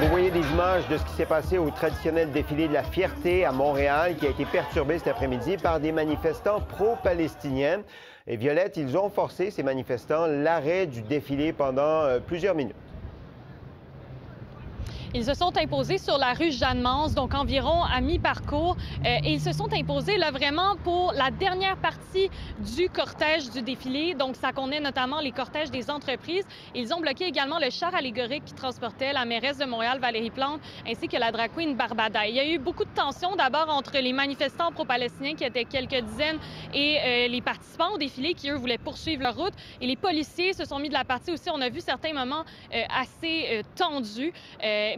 Vous voyez des images de ce qui s'est passé au traditionnel défilé de la Fierté à Montréal, qui a été perturbé cet après-midi par des manifestants pro-palestiniens. Et Violette, ils ont forcé, ces manifestants, l'arrêt du défilé pendant plusieurs minutes. Ils se sont imposés sur la rue Jeanne-Mance, donc environ à mi-parcours. Et ils se sont imposés là vraiment pour la dernière partie du cortège du défilé. Donc, ça connaît notamment les cortèges des entreprises. Ils ont bloqué également le char allégorique qui transportait la mairesse de Montréal, Valérie Plante, ainsi que la drag queen Barbada. Il y a eu beaucoup de tensions d'abord entre les manifestants pro-palestiniens, qui étaient quelques dizaines, et les participants au défilé qui, eux, voulaient poursuivre leur route. Et les policiers se sont mis de la partie aussi. On a vu certains moments assez tendus.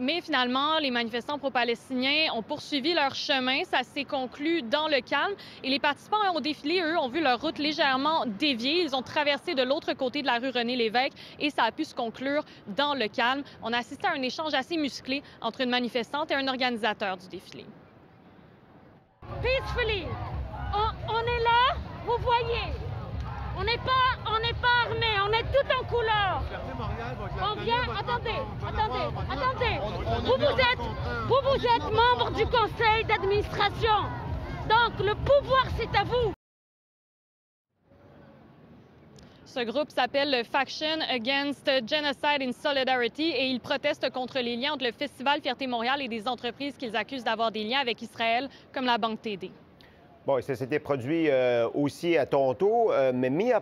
Mais finalement, les manifestants pro-palestiniens ont poursuivi leur chemin. Ça s'est conclu dans le calme. Et les participants au défilé, eux, ont vu leur route légèrement déviée. Ils ont traversé de l'autre côté de la rue René-Lévesque et ça a pu se conclure dans le calme. On a assisté à un échange assez musclé entre une manifestante et un organisateur du défilé. Peacefully. On est là, vous voyez. On n'est pas armés, on est tout en couleur. On vient, attendez. Vous êtes membre du conseil d'administration. Donc le pouvoir, c'est à vous. Ce groupe s'appelle Faction Against Genocide in Solidarity et ils protestent contre les liens entre le Festival Fierté Montréal et des entreprises qu'ils accusent d'avoir des liens avec Israël, comme la Banque TD. Bon, et ça s'était produit aussi à Toronto, mais mis à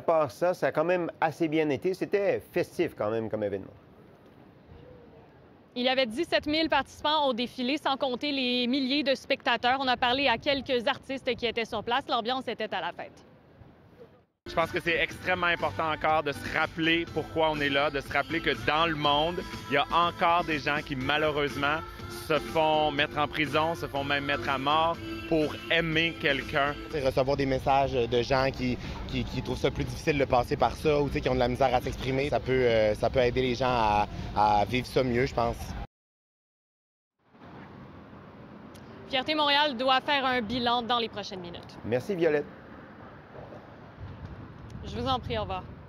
part ça, ça a quand même assez bien été. C'était festif quand même comme événement. Il y avait 17 000 participants au défilé, sans compter les milliers de spectateurs. On a parlé à quelques artistes qui étaient sur place. L'ambiance était à la fête. Je pense que c'est extrêmement important encore de se rappeler pourquoi on est là, de se rappeler que dans le monde, il y a encore des gens qui, malheureusement, se font mettre en prison, se font même mettre à mort pour aimer quelqu'un. Recevoir des messages de gens qui trouvent ça plus difficile de passer par ça ou qui ont de la misère à s'exprimer, ça peut aider les gens à vivre ça mieux, je pense. Fierté Montréal doit faire un bilan dans les prochaines minutes. Merci, Violette. Je vous en prie, au revoir.